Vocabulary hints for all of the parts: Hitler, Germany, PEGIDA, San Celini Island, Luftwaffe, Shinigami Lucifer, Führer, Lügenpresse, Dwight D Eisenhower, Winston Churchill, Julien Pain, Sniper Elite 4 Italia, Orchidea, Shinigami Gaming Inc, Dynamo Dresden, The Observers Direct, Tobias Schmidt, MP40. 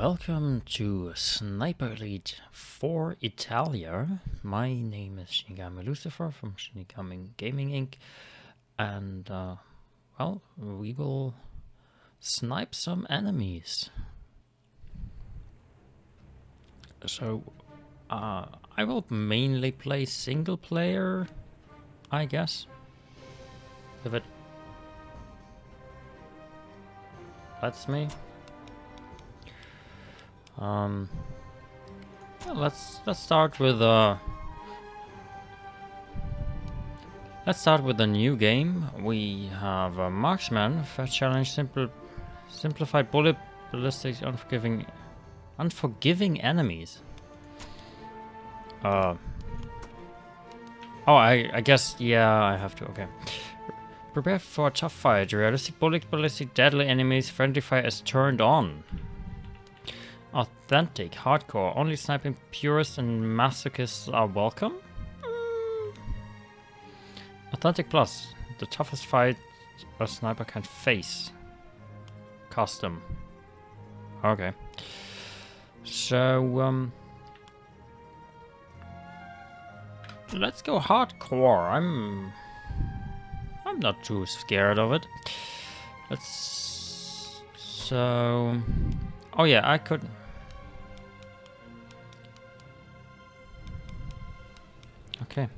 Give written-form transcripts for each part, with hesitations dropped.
Welcome to Sniper Elite 4 Italia. My name is Shinigami Lucifer from Shinigami Gaming Inc. And, well, we will snipe some enemies. So, I will mainly play single player, I guess. If it lets me. Let's start with a new game. We have a marksman, fetch challenge, simplified bullet, ballistics, unforgiving enemies. I guess, yeah, I have to. Okay. Prepare for a tough fight. Realistic bullet, ballistic, deadly enemies. Friendly fire is turned on. Authentic, hardcore, only sniping purists and masochists are welcome? Mm. Authentic plus, the toughest fight a sniper can face. Custom. Okay. So, let's go hardcore. I'm not too scared of it. Oh yeah, I could. Okay,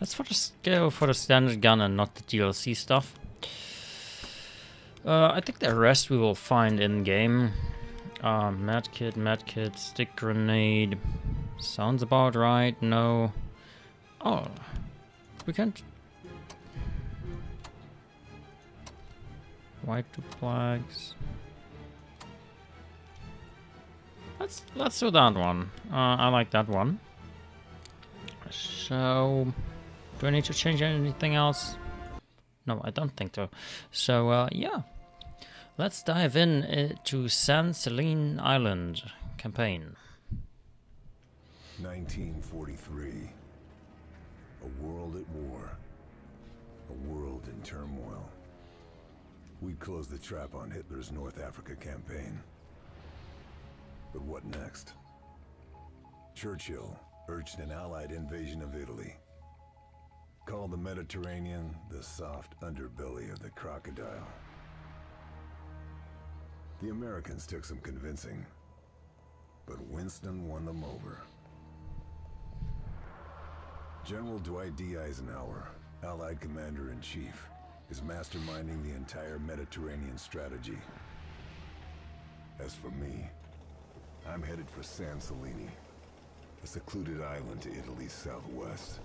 let's go for the standard gun and not the DLC stuff. I think the rest we will find in game. Medkit, stick grenade. Sounds about right. No. Oh, we can't. White two flags. Let's do that one. I like that one. So, do I need to change anything else? No, I don't think so. So, yeah. Let's dive in to San Celini Island campaign. 1943. A world at war. A world in turmoil. We closed the trap on Hitler's North Africa campaign. But what next? Churchill urged an Allied invasion of Italy. Called the Mediterranean the soft underbelly of the crocodile. The Americans took some convincing, but Winston won them over. General Dwight D Eisenhower, Allied Commander-in-Chief, is masterminding the entire Mediterranean strategy. As for me, I'm headed for San Celini, a secluded island to Italy's southwest.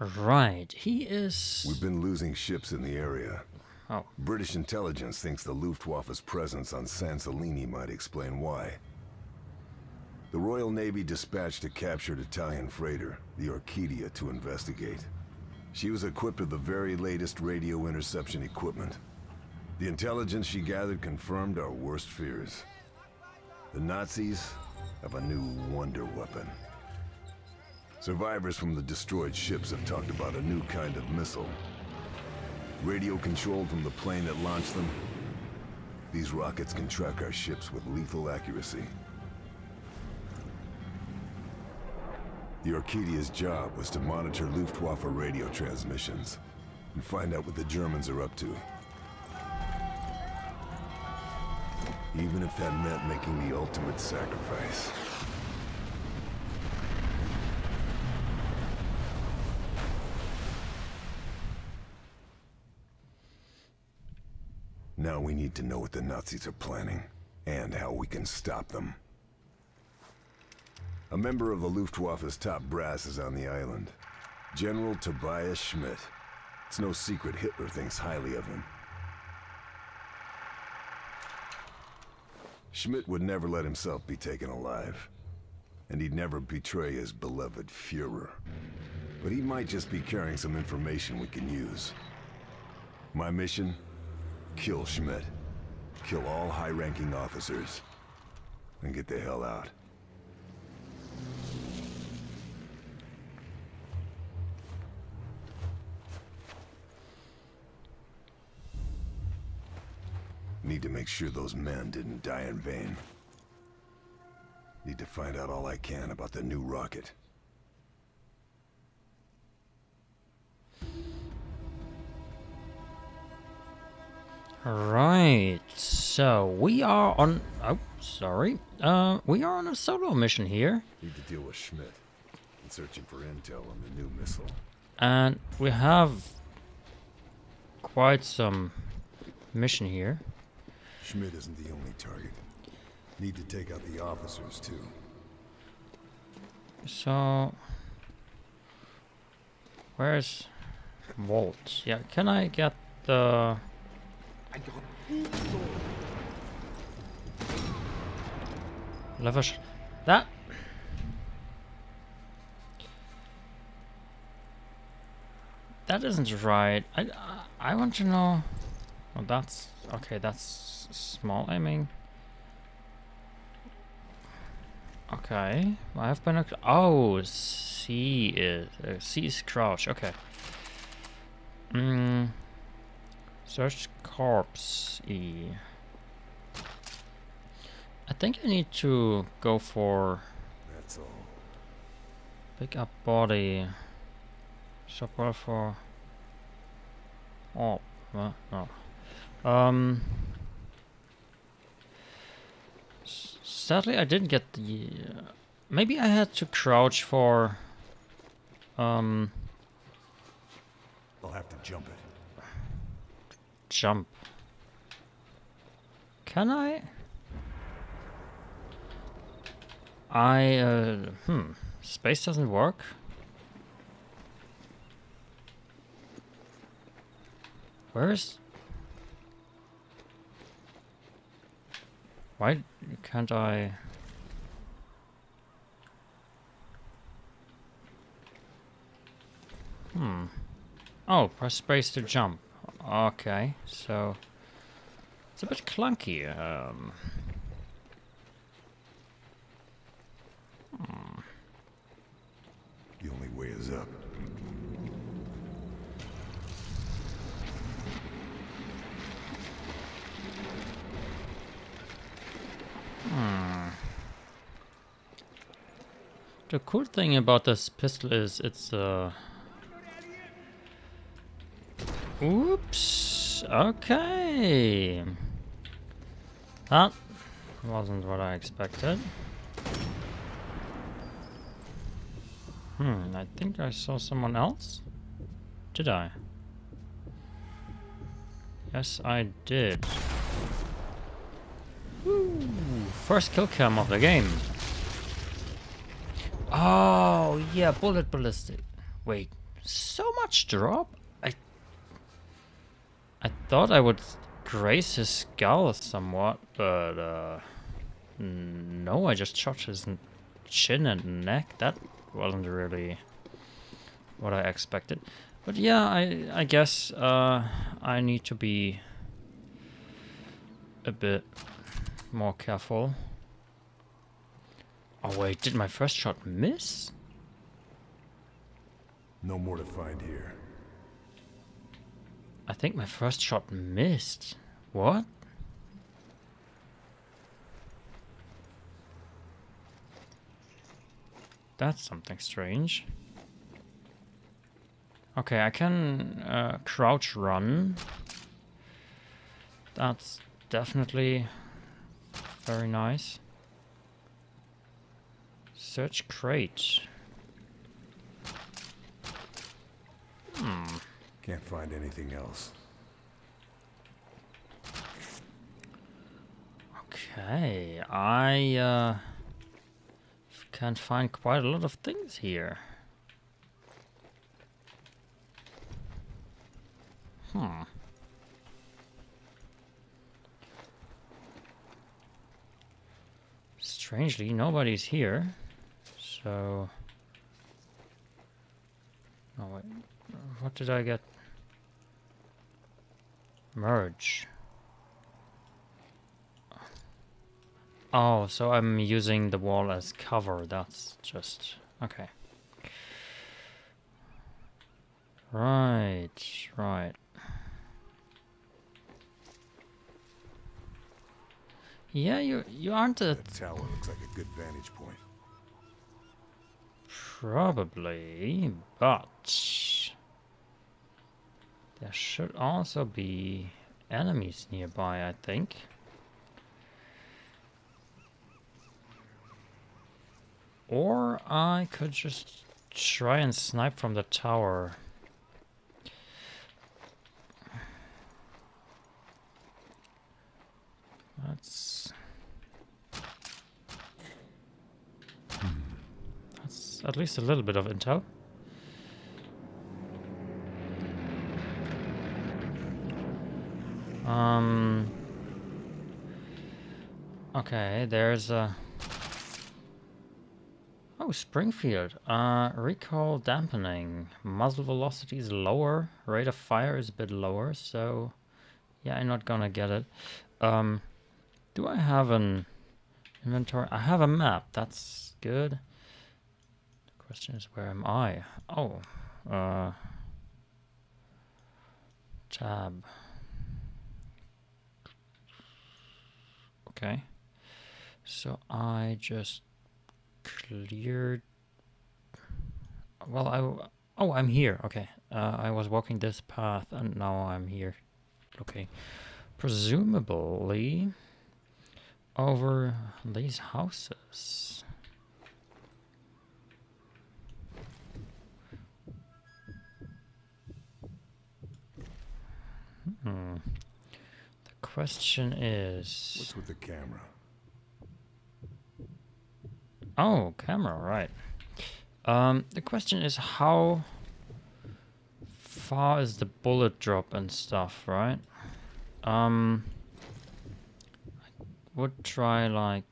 Right, he is... We've been losing ships in the area. Oh. British intelligence thinks the Luftwaffe's presence on San Celini might explain why. The Royal Navy dispatched a captured Italian freighter, the Orchidea, to investigate. She was equipped with the very latest radio interception equipment. The intelligence she gathered confirmed our worst fears. The Nazis have a new wonder weapon. Survivors from the destroyed ships have talked about a new kind of missile. Radio controlled from the plane that launched them, these rockets can track our ships with lethal accuracy. The Orchidea's job was to monitor Luftwaffe radio transmissions and find out what the Germans are up to. Even if that meant making the ultimate sacrifice. Now we need to know what the Nazis are planning and how we can stop them. A member of the Luftwaffe's top brass is on the island. General Tobias Schmidt. It's no secret Hitler thinks highly of him. Schmidt would never let himself be taken alive. And he'd never betray his beloved Führer. But he might just be carrying some information we can use. My mission? Kill Schmidt. Kill all high-ranking officers. And get the hell out. Need to make sure those men didn't die in vain. Need to find out all I can about the new rocket. Right, so we are on... Oh, sorry. We are on a solo mission here. Need to deal with Schmidt. I'm searching for intel on the new missile. And we have quite some mission here. Schmidt isn't the only target. Need to take out the officers too. So, where's Walt? Yeah, can I get the... Leverage that. That isn't right. I want to know. Well, that's okay. That's small aiming. Okay, I have binoculars. Oh, C is crouch. Okay. Search corpse E. I think I need to go for that's all. Pick up body. Support for oh no. Sadly, I didn't get the. Maybe I had to crouch for. I'll have to jump it. Jump. Can I? Space doesn't work. Where's? Why can't I? Oh, press space to jump. Okay, so it's a bit clunky. The only way is up. The cool thing about this pistol is it's oops. Okay. That wasn't what I expected. I think I saw someone else. Did I? Yes, I did. Woo. First kill cam of the game. Oh, yeah, bullet ballistic. Wait, so much drop? I thought I would graze his skull somewhat, but no, I just shot his chin and neck. That wasn't really what I expected. But yeah, I guess I need to be a bit more careful. Oh wait, did my first shot miss? No more to find here. I think my first shot missed. What? That's something strange. Okay, I can crouch run. That's definitely very nice. Search crate. Can't find anything else. Okay, I can't find quite a lot of things here. Strangely, nobody's here. So, oh wait, what did I get? Merge. Oh, so I'm using the wall as cover. That's just okay. Right. Yeah, you aren't a... That tower looks like a good vantage point. Probably, but... There should also be enemies nearby, I think. Or I could just try and snipe from the tower. That's at least a little bit of intel. Okay, there's a... Oh, Springfield. Recoil dampening. Muzzle velocity is lower. Rate of fire is a bit lower, so... Yeah, I'm not gonna get it. Do I have an inventory? I have a map. That's good. The question is, where am I? Oh, tab. Okay. So I just cleared. Well, oh, I'm here. Okay. I was walking this path, and now I'm here. Okay. Presumably. Over these houses. The question is... What's with the camera? Oh, camera, right. The question is how far is the bullet drop and stuff, right? Would try like...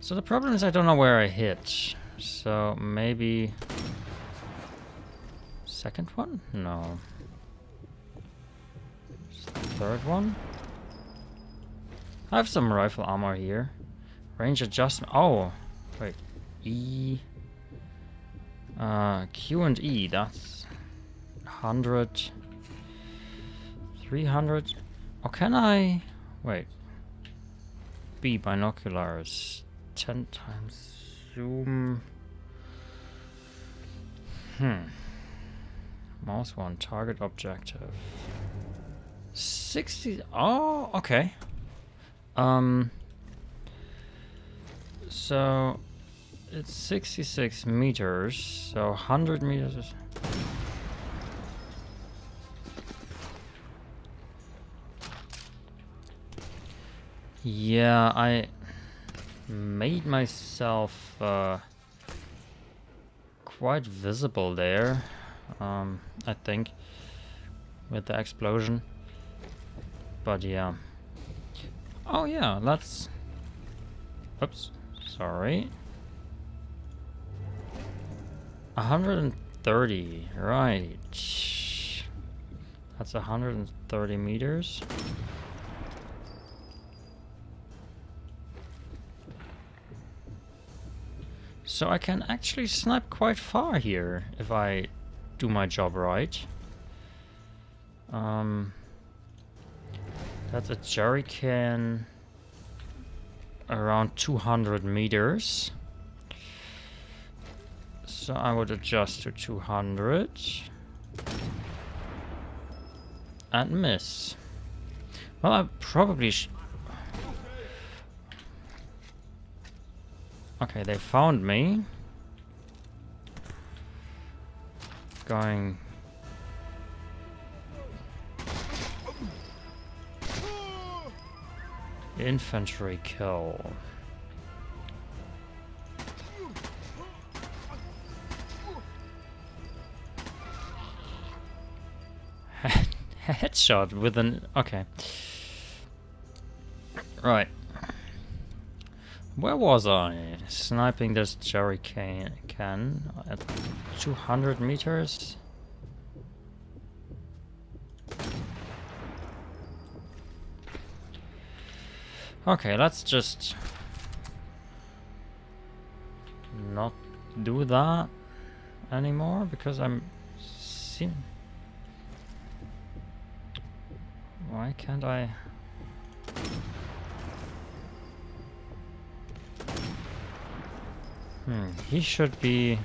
So the problem is I don't know where I hit. So maybe... Second one? No. Third one? I have some rifle armor here. Range adjustment... Oh! Wait. E... Q and E, that's... 100... 300... Oh, can I... Wait. B binoculars. 10 times zoom. Mouse one. Target objective. 60... Oh, okay. So... It's 66 meters. So 100 meters... is yeah, I made myself quite visible there, I think, with the explosion. But yeah. Oh yeah, let's... Oops, sorry. 130, right. That's 130 meters. So I can actually snipe quite far here, if I do my job right. That's a jerry can around 200 meters. So I would adjust to 200. And miss. Well, I probably should... Okay, they found me. Going... Infantry kill. Headshot with an... Okay. Right. Where was I? Sniping this jerry can at 200 meters. Okay, let's just not do that anymore because I'm seeing... Why can't I? He should be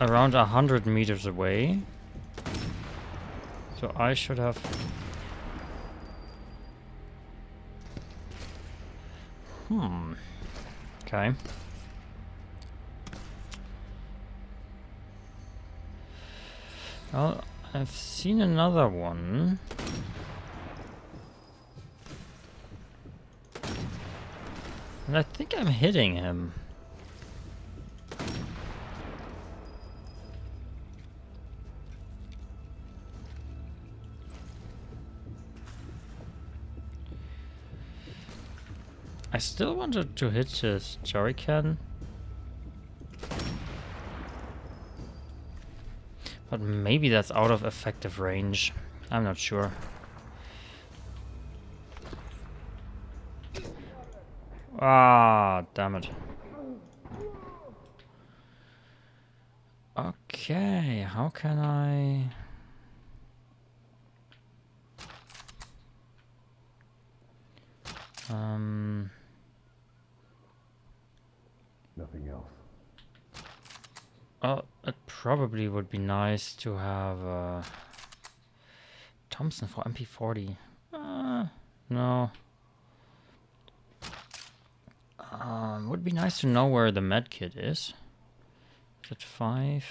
around 100 meters away. So I should have... Okay. Well, I've seen another one. And I think I'm hitting him. I still wanted to hit his jerrycan, but maybe that's out of effective range. I'm not sure. Ah, damn it. Okay, how can I... Nothing else. Oh, it probably would be nice to have a Thompson for MP40. No. Would be nice to know where the med kit is. Is it 5?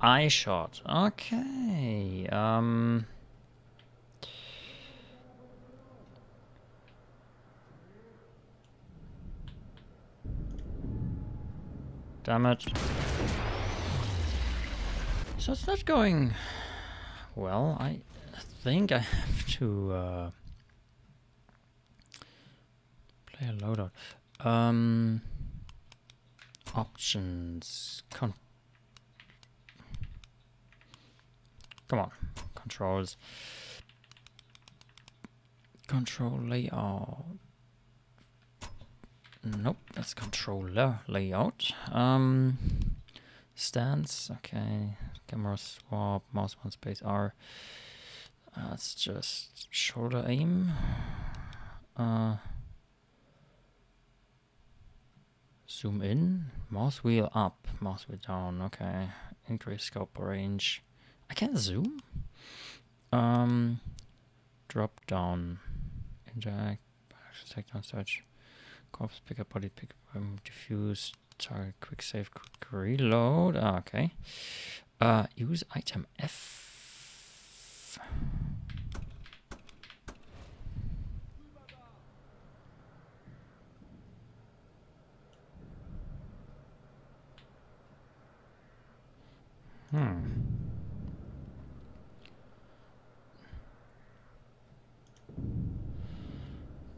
Eye shot. Okay. Damn it. So it's not going well. I think I have to play a loadout. Options. Come on. Controls. Control layout. Nope, that's controller layout. Stance, okay. Camera swap, mouse one space R. That's just shoulder aim. Zoom in. Mouse wheel up, mouse wheel down, okay. Increase scope range. I can zoom. Drop down. Interact. Take down search. Corpse pickup, body pickup, diffuse, target, quick save, quick reload. Ah, okay. Use item F.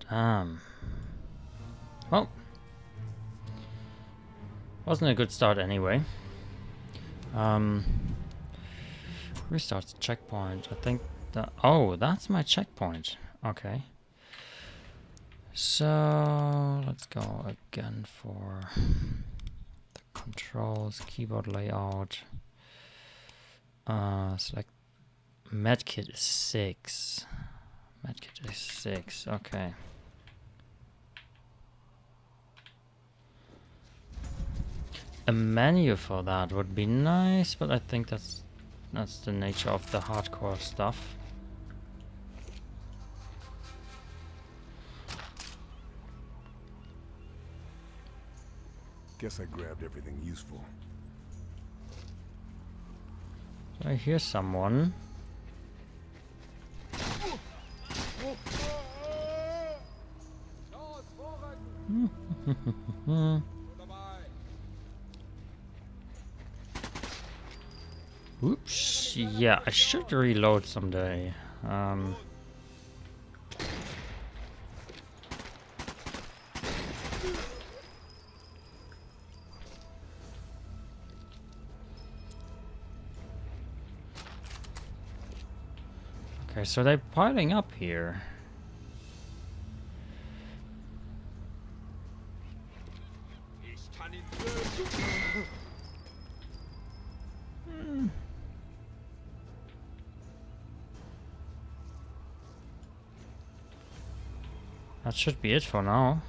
Damn. Well, wasn't a good start anyway. Restart checkpoint. I think that... Oh, that's my checkpoint. Okay. So, let's go again for the controls, keyboard layout. Select medkit is 6. Medkit is 6, okay. A menu for that would be nice, but I think that's the nature of the hardcore stuff. Guess I grabbed everything useful. I hear someone. Oops, yeah, I should reload someday. Okay, so they're piling up here. That should be it for now.